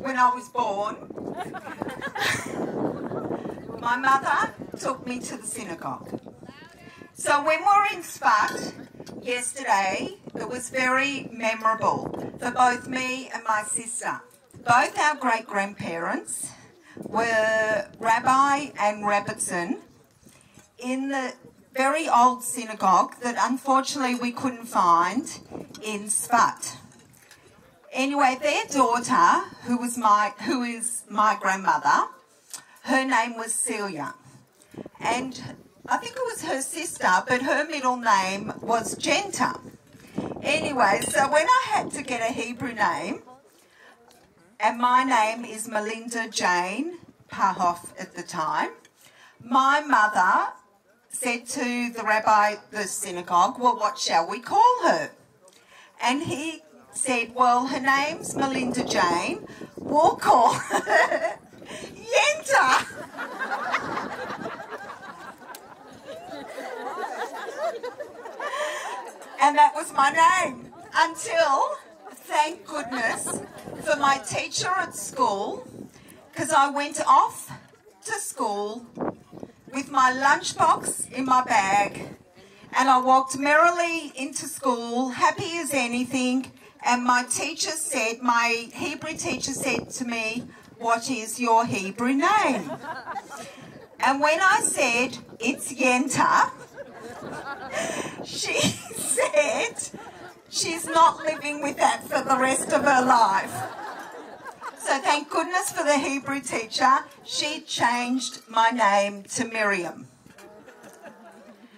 when I was born, my mother took me to the synagogue. So when we were in Tzfat yesterday, it was very memorable for both me and my sister. Both our great-grandparents were Rabbi and Rabbitzin in the very old synagogue that unfortunately we couldn't find in Tzfat. Anyway, their daughter, who is my grandmother, her name was Celia, and I think it was her sister, but her middle name was Genta. Anyway, so when I had to get a Hebrew name, and my name is Melinda Jane Parhoff at the time, my mother said to the rabbi at the synagogue, well, what shall we call her? And he said, well, her name's Melinda Jane, we'll call her Yenta. And that was my name until, thank goodness, for my teacher at school, because I went off to school with my lunchbox in my bag, and I walked merrily into school, happy as anything, and my teacher said, my Hebrew teacher said to me, what is your Hebrew name? And when I said, it's Yenta, she said, she's not living with that for the rest of her life. So thank goodness for the Hebrew teacher. She changed my name to Miriam.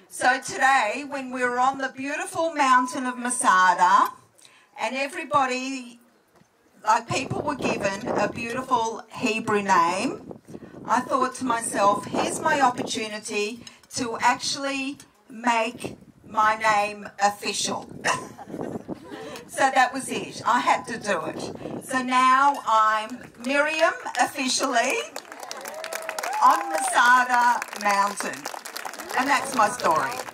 So today, when we were on the beautiful mountain of Masada, and everybody, like people were given a beautiful Hebrew name, I thought to myself, here's my opportunity to actually make my name official. So that was it. I had to do it. So now I'm Miriam officially on Masada Mountain. And that's my story.